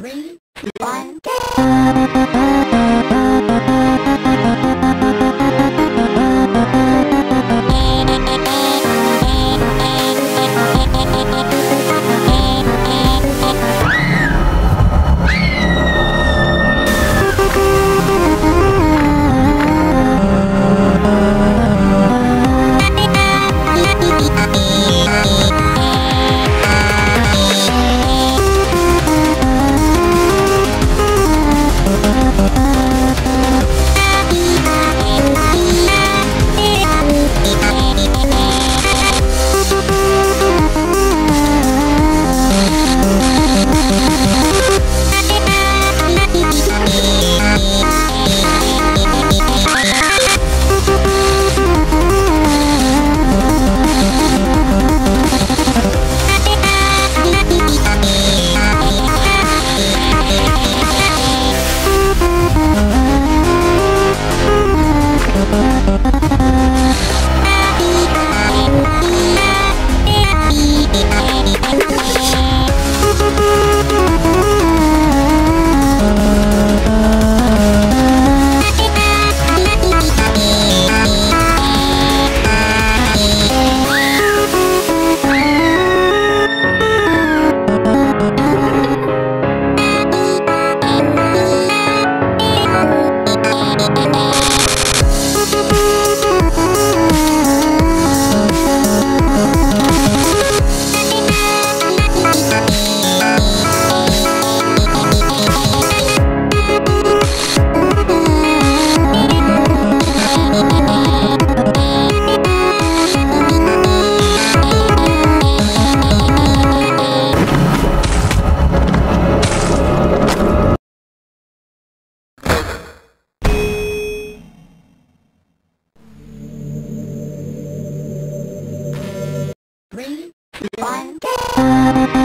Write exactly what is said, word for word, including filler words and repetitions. three, one, three, one, go!